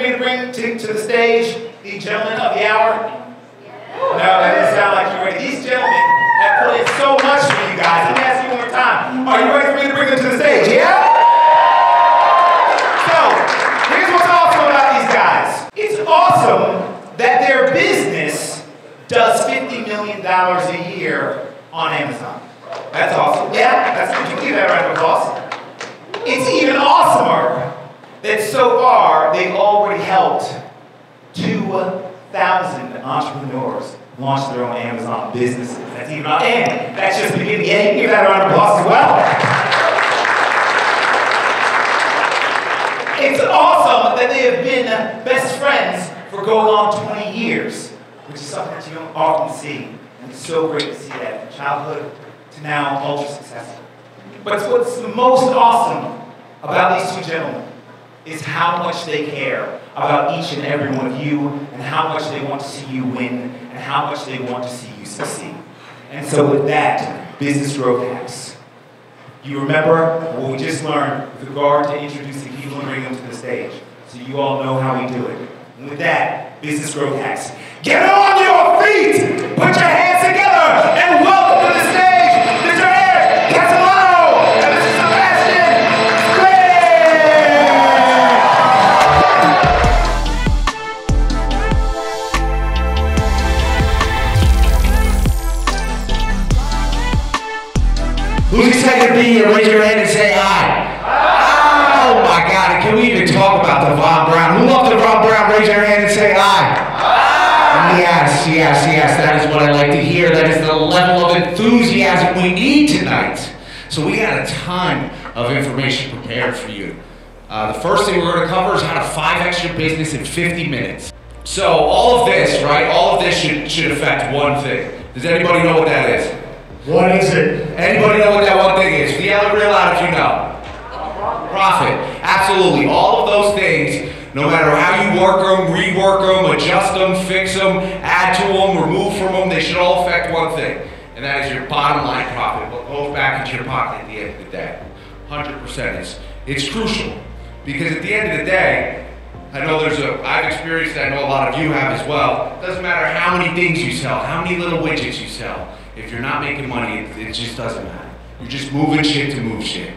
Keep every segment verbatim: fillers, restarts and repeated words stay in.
me to bring to, to the stage the gentleman of the hour? No, that doesn't sound like you're ready. These gentlemen have put in so much for you guys. Let me ask you one more time. Are you ready for me to bring them to the stage? Yeah? So, here's what's awesome about these guys. It's awesome that their business does fifty million dollars a year on Amazon. That's awesome. Yeah, that's, you can give that round of applause. It's even awesomer that so far they've already helped two thousand entrepreneurs launch their own Amazon businesses. That's even awesome. And that's just the beginning. Yeah, you can give that round of applause as well. It's awesome that they have been best friends for going on twenty years, which is something that you don't often see. And it's so great to see that from childhood to now, ultra successful. But what's the most awesome about these two gentlemen is how much they care about each and every one of you, and how much they want to see you win, and how much they want to see you succeed. And so with that, business growth hacks. You remember what we just learned with regard to introducing people and bringing them to the stage. So you all know how we do it. And with that, business growth hacks. Get on your feet! Put your hands together and welcome to the stage! Who's excited to be here? Raise your hand and say hi. Hi. Oh my God, can we even talk about the Von Braun? Who loved the Von Braun? Raise your hand and say hi. Hi. Yes, yes, yes, that is what I like to hear. That is the level of enthusiasm we need tonight. So we got a ton of information prepared for you. Uh, the first thing we're gonna cover is how to five X your business in fifty minutes. So all of this, right, all of this should, should affect one thing. Does anybody know what that is? What is it? Anybody know what that one thing is? Yeah, real loud if you know. Profit. Absolutely. All of those things, no matter how you work them, rework them, adjust them, fix them, add to them, remove from them, they should all affect one thing. And that is your bottom line profit. What goes back into your pocket at the end of the day. one hundred percent is. It's crucial. Because at the end of the day, I know there's a, I've experienced that, I know a lot of you have as well. It doesn't matter how many things you sell, how many little widgets you sell. If you're not making money, it, it just doesn't matter. You're just moving shit to move shit.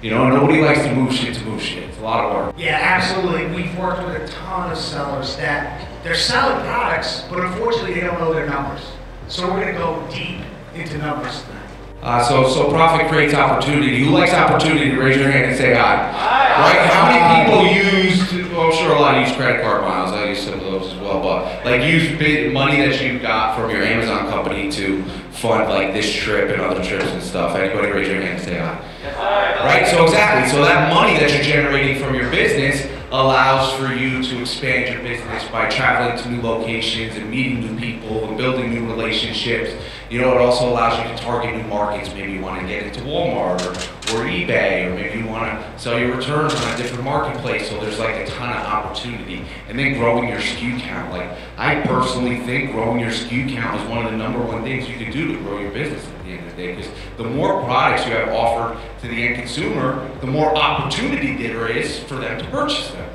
You know, nobody likes to move shit to move shit. It's a lot of work. Yeah, absolutely. We've worked with a ton of sellers that they're selling products, but unfortunately they don't know their numbers. So we're gonna go deep into numbers tonight. Uh, so, so profit creates opportunity. Who likes opportunity? Raise your hand and say hi. Hi. Right? How many people use, well, I'm sure a lot of use credit card miles. I use some of those as well, but like use big money that you got from your Amazon company to fund like this trip and other trips and stuff. Anybody raise your hand and say hi. Yes, hi. Right? So exactly. So that money that you're generating from your business allows for you to expand your business by traveling to new locations and meeting new people and building new relationships. You know, it also allows you to target new markets. Maybe you want to get into Walmart or, or eBay, or maybe you want to sell your returns on a different marketplace. So there's like a ton of opportunity. And then growing your S K U count. Like, I personally think growing your S K U count is one of the number one things you can do to grow your business at the end of the day. Because the more products you have offered to the end consumer, the more opportunity there is for them to purchase them.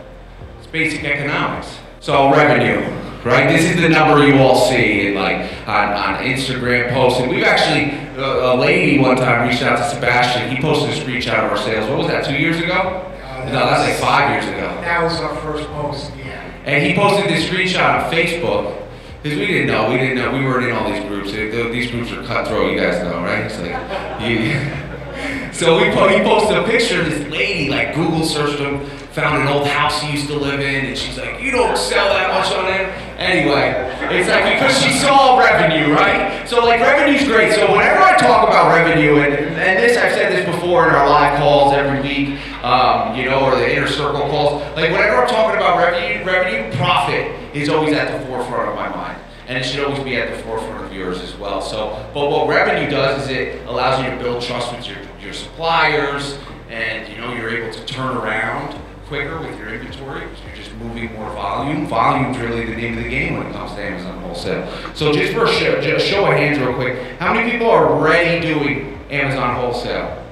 It's basic economics. So revenue, right? This is the number you all see in like on, on Instagram posts. And we've actually, a, a lady one time reached out to Sebastian. He posted a screenshot of our sales. What was that, two years ago? Uh, that no, that's like five years ago. That was our first post, yeah. And he posted this screenshot on Facebook. Because we didn't know, we didn't know, we weren't in all these groups. These groups are cutthroat, you guys know, right? It's like, yeah. So we po he posted a picture of this lady, like Google searched him, found an old house she used to live in, and she's like, you don't sell that much on it. Anyway, it's like, because she saw revenue, right? So like, revenue's great. So whenever I talk about revenue, and, and this, I've said this before in our live calls every week, um, you know, or the inner circle calls, like whenever I'm talking about revenue, revenue, profit is always at the forefront of my mind. And it should always be at the forefront of yours as well. So, but what revenue does is it allows you to build trust with your, your suppliers, and you know, you're able to turn around quicker with your inventory. You're just moving more volume. Volume's really the name of the game when it comes to Amazon Wholesale. So just for a show, just show of hands real quick, how many people are already doing Amazon Wholesale?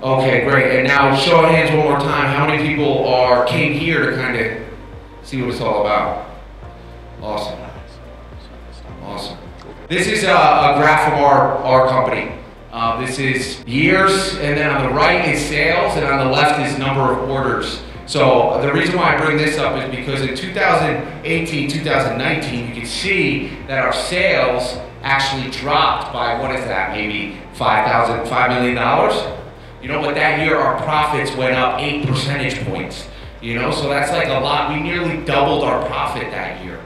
Okay, great. And now show of hands one more time, how many people are or came here to kind of see what it's all about. Awesome. Awesome. This is a, a graph of our, our company. Uh, this is years, and then on the right is sales, and on the left is number of orders. So the reason why I bring this up is because in two thousand eighteen, two thousand nineteen, you can see that our sales actually dropped by, what is that, maybe five thousand dollars, five million dollars? You know, but that year our profits went up eight percentage points. You know, so that's like a lot. We nearly doubled our profit that year.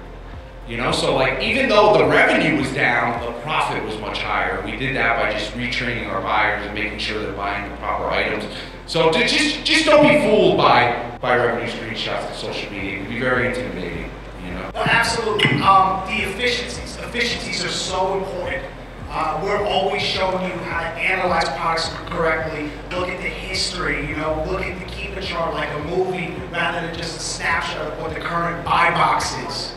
You know, so like even though the revenue was down, the profit was much higher. We did that by just retraining our buyers and making sure they're buying the proper items. So to just just don't be fooled by by revenue screenshots and social media. It can be very intimidating. You know. Well, absolutely. Um, the efficiencies. Efficiencies are so important. Uh, we're always showing you how to analyze products correctly. Look at the history. You know, look at the Keepa chart like a movie rather than just a snapshot of what the current buy box is.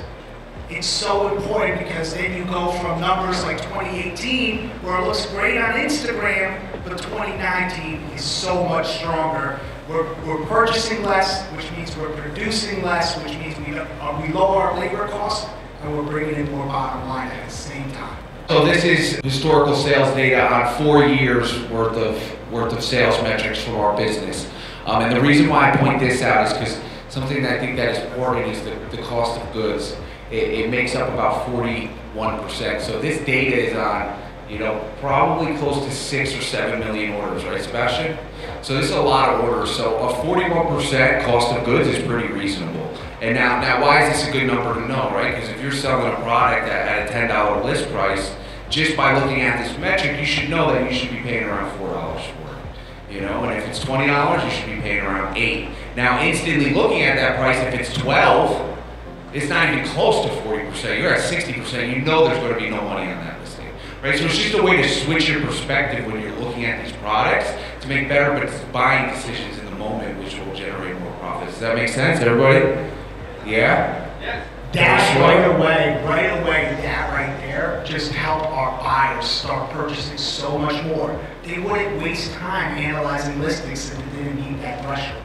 It's so important because then you go from numbers like twenty eighteen, where it looks great on Instagram, but twenty nineteen is so much stronger. We're, we're purchasing less, which means we're producing less, which means we, uh, we lower our labor costs, and we're bringing in more bottom line at the same time. So this is historical sales data on four years worth of, worth of sales metrics from our business. Um, and the reason why I point this out is because something that I think that is important is the, the cost of goods. It, it makes up about forty-one percent. So this data is on, you know, probably close to six or seven million orders, right, Sebastian? So this is a lot of orders. So a forty-one percent cost of goods is pretty reasonable. And now, now why is this a good number to know, right? Because if you're selling a product at, at a ten dollar list price, just by looking at this metric, you should know that you should be paying around four dollars for it. You know, and if it's twenty dollars, you should be paying around eight. Now, instantly looking at that price, if it's twelve, it's not even close to forty percent. You're at sixty percent. You know there's going to be no money on that listing, right? So it's just a way to switch your perspective when you're looking at these products to make better buying decisions in the moment, which will generate more profits. Does that make sense, everybody? Yeah? Yes. That right away, right away, that right there just helped our buyers start purchasing so much more. They wouldn't waste time analyzing listings if they didn't need that threshold.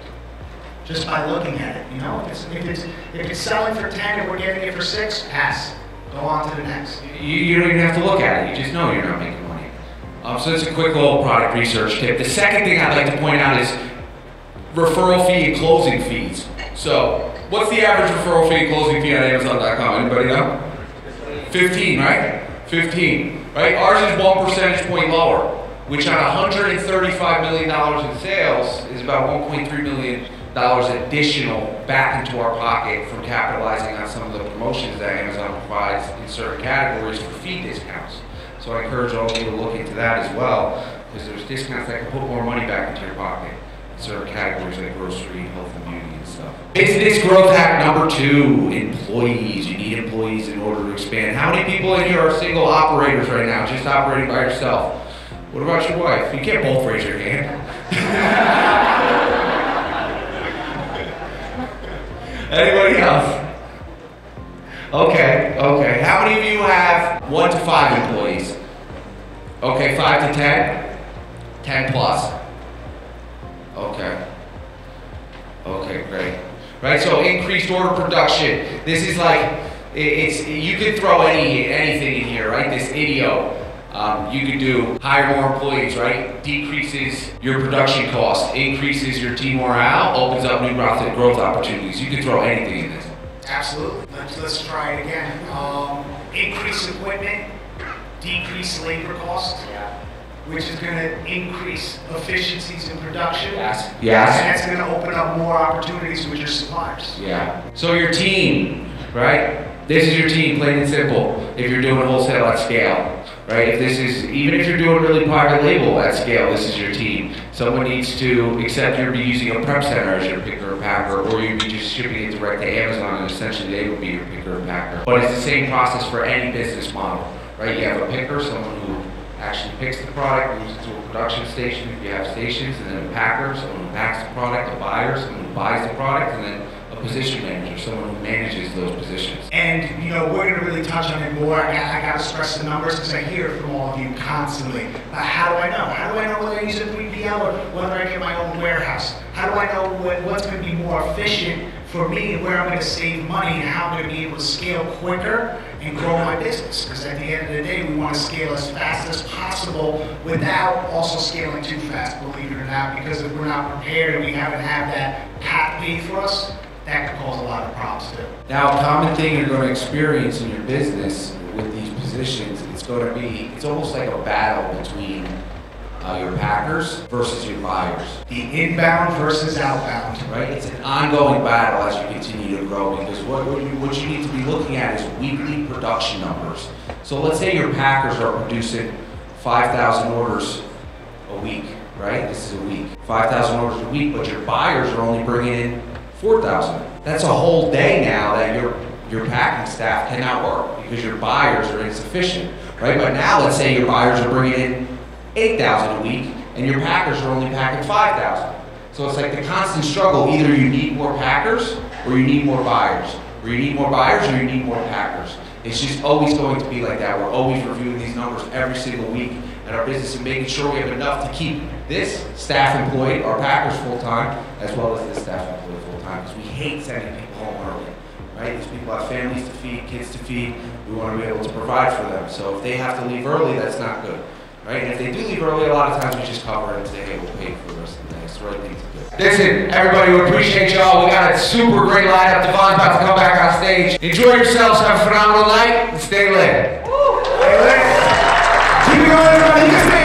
Just by looking at it, you know, if it's, if it's, if it's selling for ten and we're getting it for six, pass. Go on to the next. You, you don't even have to look at it. You just know you're not making money. Um, so that's a quick little product research tip. The second thing I'd like to point out is referral fee and closing fees. So what's the average referral fee and closing fee on Amazon dot com? Anybody know? fifteen, right? fifteen, right? Ours is one percentage point lower, which on one hundred thirty-five million dollars in sales is about one point three million dollars additional back into our pocket from capitalizing on some of the promotions that Amazon provides in certain categories for fee discounts. So I encourage all of you to look into that as well, because there's discounts that can put more money back into your pocket in certain categories like grocery, health and beauty and stuff. Business growth hack number two, employees. You need employees in order to expand. How many people in here are single operators right now, just operating by yourself? What about your wife? You can't both raise your hand. Anybody else? Okay, okay. How many of you have one to five employees? Okay, five to ten? Ten plus. Okay. Okay, great. Right, so increased order production. This is like, it's, you can throw any anything in here, right? This idio. Um, you could do hire more employees, right? Decreases your production cost, increases your team morale, opens up new growth opportunities. You could throw anything in this. Absolutely. Let's, let's try it again. Um, increase equipment, decrease labor costs, yeah, which is going to increase efficiencies in production. Yes. Yes. And that's going to open up more opportunities with your suppliers. Yeah. So your team, right? This is your team, plain and simple, if you're doing wholesale at scale, right? If this is, even if you're doing really private label at scale, this is your team. Someone needs to, except you'd be using a prep center as your picker and packer, or you'd be just shipping it direct to Amazon, and essentially they would be your picker and packer. But it's the same process for any business model, right? You have a picker, someone who actually picks the product, moves it to a production station if you have stations, and then a packer, someone who packs the product, a buyer, someone who buys the product, and then position manager, someone who manages those positions. And, you know, we're going to really touch on it more. I, I got to stress the numbers because I hear it from all of you constantly. Uh, how do I know? How do I know whether I use a three P L three P L or whether I get my own warehouse? How do I know what, what's going to be more efficient for me, where I'm going to save money, and how I'm going to be able to scale quicker and grow my business? Because at the end of the day, we want to scale as fast as possible without also scaling too fast, believe it or not, because if we're not prepared and we haven't had that path paid for us, that could cause a lot of problems too. Now, a common thing you're going to experience in your business with these positions, it's going to be, it's almost like a battle between Uh, your packers versus your buyers. The inbound versus outbound. Right? It's an ongoing battle as you continue to grow, because what, what, you, what you need to be looking at is weekly production numbers. So let's say your packers are producing five thousand orders a week, right? This is a week. five thousand orders a week, but your buyers are only bringing in four thousand. That's a whole day now that your, your packing staff cannot work because your buyers are insufficient, right? But now let's say your buyers are bringing in eight thousand a week, and your packers are only packing five thousand. So it's like the constant struggle. Either you need more packers, or you need more buyers. Or you need more buyers, or you need more packers. It's just always going to be like that. We're always reviewing these numbers every single week in our business and making sure we have enough to keep this staff employed, our packers full-time, as well as this staff employed full-time, because we hate sending people home early. Right? These people have families to feed, kids to feed. We want to be able to provide for them. So if they have to leave early, that's not good. Right? And if they do leave early, a lot of times we just cover it and say, hey, we'll pay for the rest of the day. It's the right thing to do. Listen, everybody, we appreciate y'all. We got a super great lineup. Devon's about to come back on stage. Enjoy yourselves. Have a phenomenal night. And stay lit. Woo. Stay lit. Keep it going, everybody.